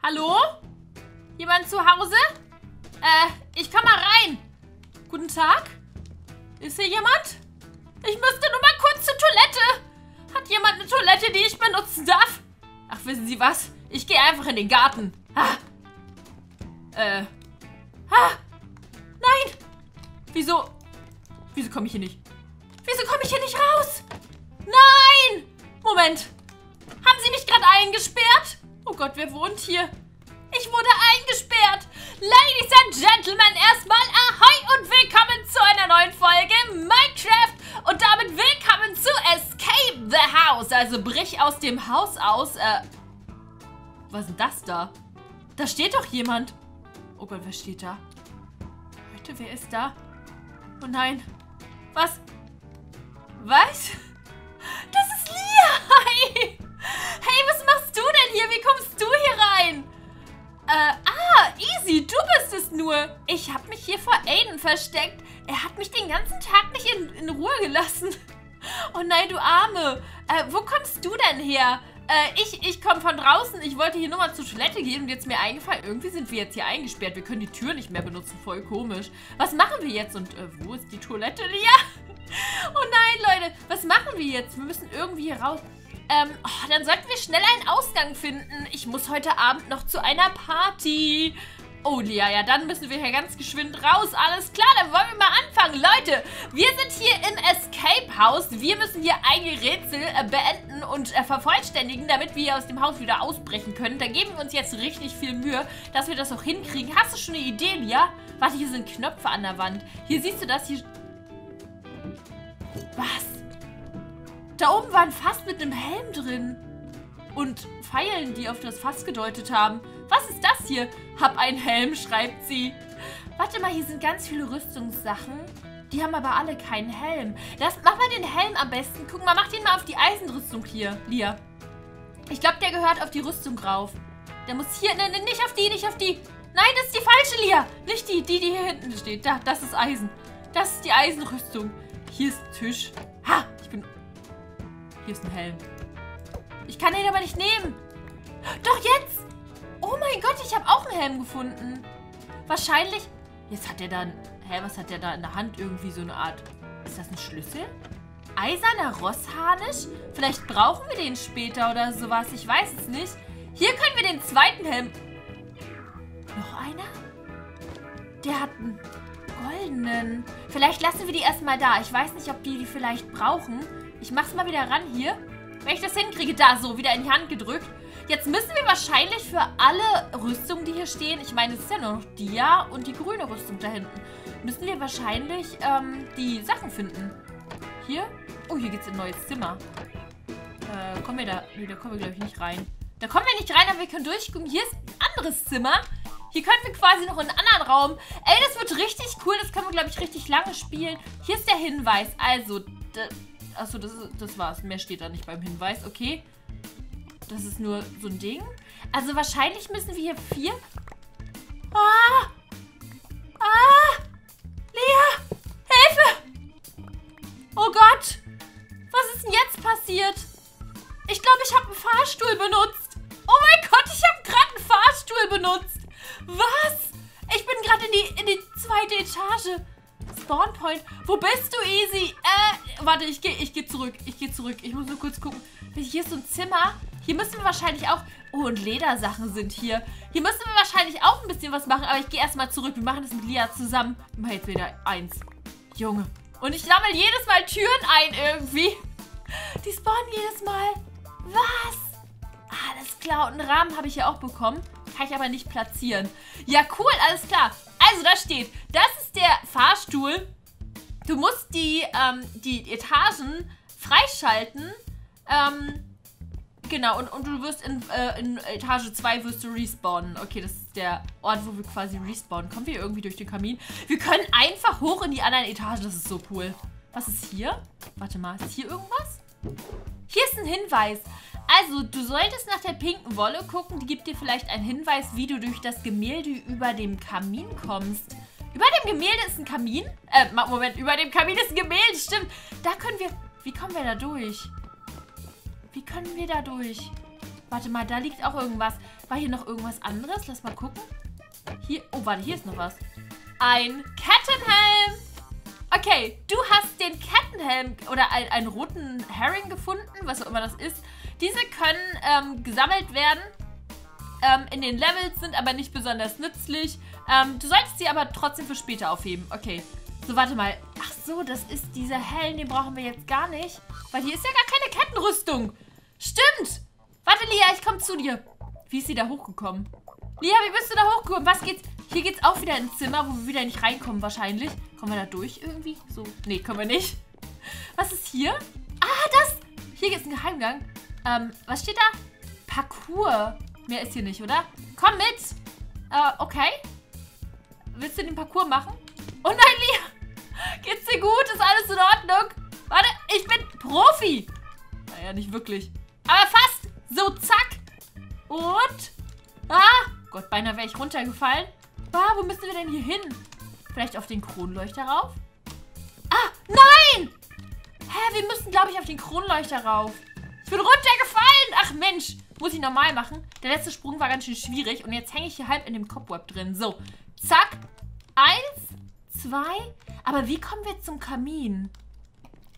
Hallo? Jemand zu Hause? Ich komm mal rein. Guten Tag? Ist hier jemand? Ich müsste nur mal kurz zur Toilette. Hat jemand eine Toilette, die ich benutzen darf? Ach, wissen Sie was? Ich gehe einfach in den Garten. Ha. Ha. Nein. Wieso? Wieso komme ich hier nicht? Wieso komme ich hier nicht raus? Nein! Moment. Haben Sie mich gerade eingesperrt? Oh Gott, wer wohnt hier? Ich wurde eingesperrt. Ladies and Gentlemen, erstmal Ahoi und willkommen zu einer neuen Folge Minecraft. Und damit willkommen zu Escape the House. Also brich aus dem Haus aus. Was ist denn das da? Da steht doch jemand. Oh Gott, wer steht da? Leute, wer ist da? Oh nein. Was? Was? Das ist Lia! Hi! Hey, was machst du denn hier? Wie kommst du hier rein? Isy, du bist es nur. Ich habe mich hier vor Aiden versteckt. Er hat mich den ganzen Tag nicht in Ruhe gelassen. Oh nein, du Arme. Wo kommst du denn her? Ich komme von draußen. Ich wollte hier nur mal zur Toilette gehen und jetzt mir eingefallen, irgendwie sind wir jetzt hier eingesperrt. Wir können die Tür nicht mehr benutzen. Voll komisch. Was machen wir jetzt? Und wo ist die Toilette, Lia? Oh nein, Leute. Was machen wir jetzt? Wir müssen irgendwie hier raus. Dann sollten wir schnell einen Ausgang finden. Ich muss heute Abend noch zu einer Party. Oh, Lia, ja, dann müssen wir hier ganz geschwind raus. Alles klar, dann wollen wir mal anfangen. Leute, wir sind hier im Escape House. Wir müssen hier einige Rätsel beenden und vervollständigen, damit wir aus dem Haus wieder ausbrechen können. Da geben wir uns jetzt richtig viel Mühe, dass wir das auch hinkriegen. Hast du schon eine Idee, Lia? Warte, hier sind Knöpfe an der Wand. Hier siehst du das hier... Was? Da oben war ein Fass mit einem Helm drin. Und Pfeilen, die auf das Fass gedeutet haben. Was ist das hier? Hab einen Helm, schreibt sie. Warte mal, hier sind ganz viele Rüstungssachen. Die haben aber alle keinen Helm. Mach mal den Helm am besten. Guck mal, mach den mal auf die Eisenrüstung hier, Lia. Ich glaube, der gehört auf die Rüstung rauf. Der muss hier... Nein, nicht auf die, nicht auf die. Nein, das ist die falsche, Lia. Nicht die, die hier hinten steht. Da, das ist Eisen. Das ist die Eisenrüstung. Hier ist Tisch. Ha, ich bin... Hier ist ein Helm. Ich kann den aber nicht nehmen. Doch, jetzt! Oh mein Gott, ich habe auch einen Helm gefunden. Wahrscheinlich... Jetzt hat der da... Hä, was hat der da in der Hand? Irgendwie so eine Art... Ist das ein Schlüssel? Eiserner Rossharnisch? Vielleicht brauchen wir den später oder sowas. Ich weiß es nicht. Hier können wir den zweiten Helm... Noch einer? Der hat einen goldenen... Vielleicht lassen wir die erstmal da. Ich weiß nicht, ob die vielleicht brauchen... Ich mach's mal wieder ran hier. Wenn ich das hinkriege, da so, wieder in die Hand gedrückt. Jetzt müssen wir wahrscheinlich für alle Rüstungen, die hier stehen, ich meine, es ist ja nur noch die ja und die grüne Rüstung da hinten, müssen wir wahrscheinlich die Sachen finden. Hier? Oh, hier geht's in ein neues Zimmer. Nee, da kommen wir, glaube ich, nicht rein. Da kommen wir nicht rein, aber wir können durchgucken. Hier ist ein anderes Zimmer. Hier können wir quasi noch in einen anderen Raum. Ey, das wird richtig cool. Das können wir, glaube ich, richtig lange spielen. Hier ist der Hinweis. Also, achso, das war's. Mehr steht da nicht beim Hinweis. Okay. Das ist nur so ein Ding. Also wahrscheinlich müssen wir hier 4... Ah! Ah! Lia! Hilfe! Oh Gott! Was ist denn jetzt passiert? Ich glaube, ich habe einen Fahrstuhl benutzt. Oh mein Gott, ich habe gerade einen Fahrstuhl benutzt. Was? Ich bin gerade in die zweite Etage. Spawnpoint. Wo bist du, Isy? Warte, ich geh zurück. Ich muss nur kurz gucken. Hier ist so ein Zimmer. Hier müssen wir wahrscheinlich auch... Oh, und Ledersachen sind hier. Hier müssen wir wahrscheinlich auch ein bisschen was machen. Aber ich gehe erstmal zurück. Wir machen das mit Lia zusammen. Immer jetzt wieder 1. Junge. Und ich sammle jedes Mal Türen ein irgendwie. Die spawnen jedes Mal. Was? Alles klar. Und einen Rahmen habe ich ja auch bekommen. Kann ich aber nicht platzieren. Ja, cool. Alles klar. Also, da steht, das ist der Fahrstuhl. Du musst die Etagen freischalten. Genau, und du wirst in Etage 2 wirst du respawnen. Okay, das ist der Ort, wo wir quasi respawnen. Kommen wir irgendwie durch den Kamin? Wir können einfach hoch in die anderen Etagen. Das ist so cool. Was ist hier? Warte mal, ist hier irgendwas? Hier ist ein Hinweis. Also, du solltest nach der pinken Wolle gucken. Die gibt dir vielleicht einen Hinweis, wie du durch das Gemälde über dem Kamin kommst. Über dem Gemälde ist ein Kamin? Moment, über dem Kamin ist ein Gemälde, stimmt. Da können wir... Wie kommen wir da durch? Warte mal, da liegt auch irgendwas. War hier noch irgendwas anderes? Lass mal gucken. Hier, oh warte, hier ist noch was. Ein Kettenhelm. Okay, du hast den Kettenhelm oder einen roten Herring gefunden, was auch immer das ist. Diese können gesammelt werden. In den Levels, sind aber nicht besonders nützlich. Du solltest sie aber trotzdem für später aufheben. Okay, so warte mal. Ach so, das ist dieser Helm, den brauchen wir jetzt gar nicht. Weil hier ist ja gar keine Kettenrüstung. Stimmt. Warte, Lia, ich komme zu dir. Wie ist sie da hochgekommen? Lia, wie bist du da hochgekommen? Was geht's? Hier geht's auch wieder ins Zimmer, wo wir wieder nicht reinkommen wahrscheinlich. Kommen wir da durch irgendwie? So, nee, können wir nicht. Was ist hier? Ah, das. Hier gibt's einen Geheimgang. Was steht da? Parcours. Mehr ist hier nicht, oder? Komm mit! Okay. Willst du den Parcours machen? Oh nein, Lia! Geht's dir gut? Ist alles in Ordnung? Warte, ich bin Profi! Naja, nicht wirklich. Aber fast! So, zack! Und? Ah! Gott, beinahe wäre ich runtergefallen. Ah, wo müssen wir denn hier hin? Vielleicht auf den Kronleuchter rauf? Ah, nein! Hä, wir müssen, glaube ich, auf den Kronleuchter rauf. Ich bin runtergefallen! Ach, Mensch! Muss ich normal machen. Der letzte Sprung war ganz schön schwierig. Und jetzt hänge ich hier halb in dem Cobweb drin. So, zack. 1, 2. Aber wie kommen wir zum Kamin?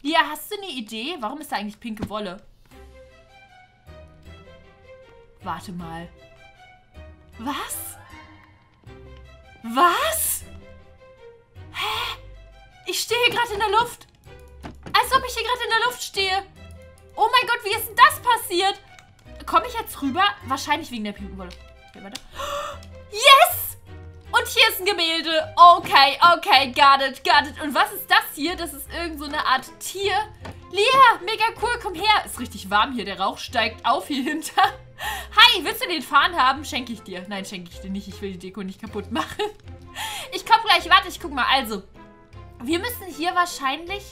Lia, hast du eine Idee? Warum ist da eigentlich pinke Wolle? Warte mal. Was? Was? Hä? Ich stehe hier gerade in der Luft. Als ob ich hier gerade in der Luft stehe. Oh mein Gott, wie ist denn das passiert? Komme ich jetzt rüber? Wahrscheinlich wegen der pinken Wolle. Yes! Und hier ist ein Gemälde. Okay, okay, got it, got it. Und was ist das hier? Das ist irgend so eine Art Tier. Lia, mega cool, komm her. Ist richtig warm hier, der Rauch steigt auf hier hinter. Hi, willst du den Fahnen haben? Schenke ich dir. Nein, schenke ich dir nicht. Ich will die Deko nicht kaputt machen. Ich komme gleich, warte, ich guck mal. Also, wir müssen hier wahrscheinlich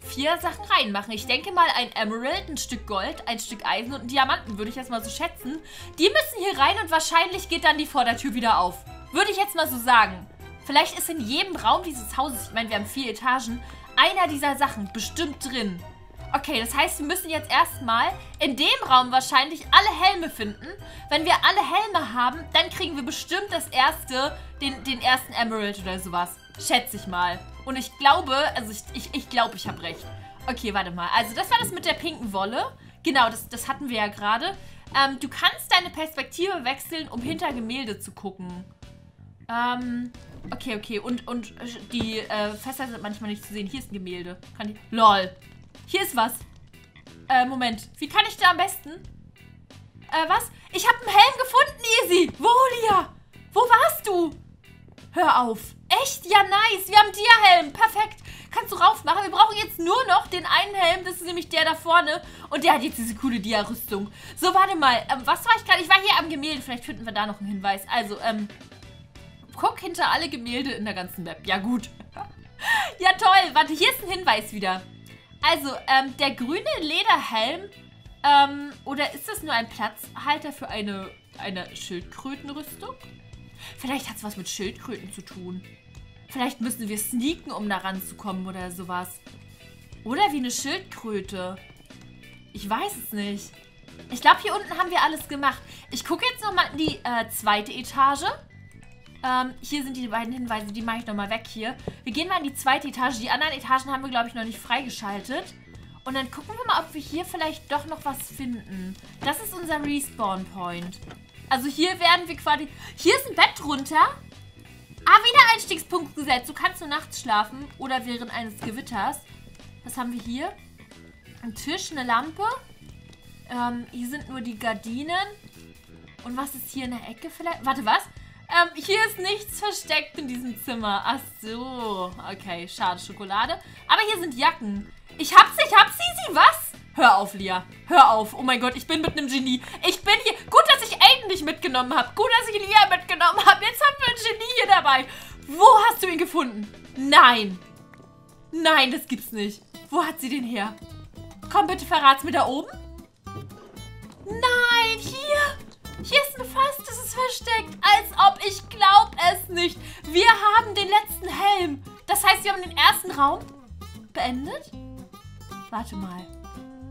4 Sachen reinmachen. Ich denke mal ein Emerald, ein Stück Gold, ein Stück Eisen und einen Diamanten, würde ich jetzt mal so schätzen. Die müssen hier rein und wahrscheinlich geht dann die Vordertür wieder auf. Würde ich jetzt mal so sagen. Vielleicht ist in jedem Raum dieses Hauses, ich meine, wir haben 4 Etagen, einer dieser Sachen bestimmt drin. Okay, das heißt, wir müssen jetzt erstmal in dem Raum wahrscheinlich alle Helme finden. Wenn wir alle Helme haben, dann kriegen wir bestimmt das erste, den ersten Emerald oder sowas. Schätze ich mal. Und ich glaube, also ich glaube, ich habe recht. Okay, warte mal. Also das war das mit der pinken Wolle. Genau, das hatten wir ja gerade. Du kannst deine Perspektive wechseln, um hinter Gemälde zu gucken. Okay, okay. Und die Fässer sind manchmal nicht zu sehen. Hier ist ein Gemälde. Kann ich... LOL. Hier ist was. Moment. Wie kann ich da am besten? Was? Ich habe einen Helm gefunden, Isy. Wo, Lia? Wo warst du? Hör auf. Echt? Ja, nice. Wir haben Dia-Helm. Perfekt. Kannst du raufmachen. Wir brauchen jetzt nur noch den einen Helm. Das ist nämlich der da vorne. Und der hat jetzt diese coole Dia-Rüstung. So, warte mal. Was war ich gerade? Ich war hier am Gemälde. Vielleicht finden wir da noch einen Hinweis. Also, guck hinter alle Gemälde in der ganzen Map. Ja, gut. Ja, toll. Warte, hier ist ein Hinweis wieder. Also, der grüne Lederhelm, oder ist das nur ein Platzhalter für eine Schildkrötenrüstung? Vielleicht hat es was mit Schildkröten zu tun. Vielleicht müssen wir sneaken, um da ranzukommen oder sowas. Oder wie eine Schildkröte. Ich weiß es nicht. Ich glaube, hier unten haben wir alles gemacht. Ich gucke jetzt nochmal in die zweite Etage. Hier sind die beiden Hinweise, die mache ich nochmal weg hier. Wir gehen mal in die zweite Etage. Die anderen Etagen haben wir, glaube ich, noch nicht freigeschaltet. Und dann gucken wir mal, ob wir hier vielleicht doch noch was finden. Das ist unser Respawn-Point. Also hier werden wir quasi... Hier ist ein Bett drunter. Ah, wieder Einstiegspunkt gesetzt. Du kannst nur nachts schlafen oder während eines Gewitters. Was haben wir hier? Ein Tisch, eine Lampe. Hier sind nur die Gardinen. Und was ist hier in der Ecke vielleicht? Warte, was? Hier ist nichts versteckt in diesem Zimmer. Ach so. Okay, schade, Schokolade. Aber hier sind Jacken. Ich hab's, Isy, was? Hör auf, Lia. Hör auf. Oh mein Gott, ich bin mit einem Genie. Ich bin hier. Gut, dass ich Aiden nicht mitgenommen habe. Gut, dass ich Lia mitgenommen habe. Jetzt haben wir ein Genie hier dabei. Wo hast du ihn gefunden? Nein. Nein, das gibt's nicht. Wo hat sie den her? Komm, bitte verrat's mir da oben. Nein, hier. Hier ist ein Fass, das ist versteckt. Als ob, ich glaub es nicht. Wir haben den letzten Helm. Das heißt, wir haben den ersten Raum beendet? Warte mal.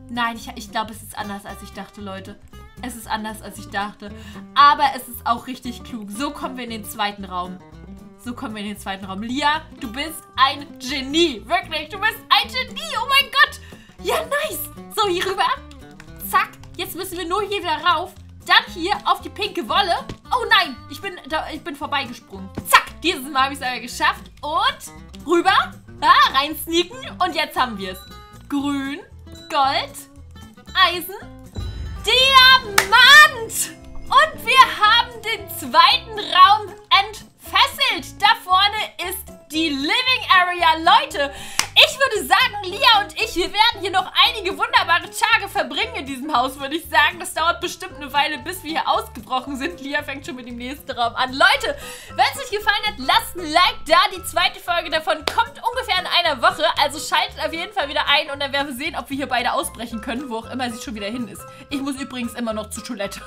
Nein, ich glaube, es ist anders, als ich dachte, Leute. Es ist anders, als ich dachte. Aber es ist auch richtig klug. So kommen wir in den zweiten Raum. Lia, du bist ein Genie. Wirklich, du bist ein Genie. Oh mein Gott. Ja, nice. So, hier rüber. Zack. Jetzt müssen wir nur hier wieder rauf. Dann hier auf die pinke Wolle. Oh nein, ich bin vorbeigesprungen. Zack. Dieses Mal habe ich es aber geschafft. Und rüber. Ah, rein sneaken. Und jetzt haben wir es. Grün, Gold, Eisen, Diamant. Und wir haben den zweiten Raum entfesselt. Da vorne ist die Living Area. Leute, ich würde sagen, Lia und ich, wir werden hier noch einige wunderbare Tage verbringen in diesem Haus, würde ich sagen. Das dauert bestimmt eine Weile, bis wir hier ausgebrochen sind. Lia fängt schon mit dem nächsten Raum an. Leute, wenn es euch gefallen hat, lasst ein Like da. Die zweite Folge davon kommt ungefähr in einer Woche. Also schaltet auf jeden Fall wieder ein und dann werden wir sehen, ob wir hier beide ausbrechen können, wo auch immer sie schon wieder hin ist. Ich muss übrigens immer noch zur Toilette.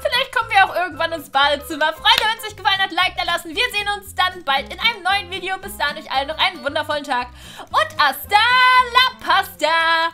Vielleicht kommen wir auch irgendwann ins Badezimmer. Freunde, wenn es euch gefallen hat, Like da lassen. Wir sehen uns dann bald in einem neuen Video. Bis dahin euch allen noch einen wundervollen Tag. Und hasta la pasta.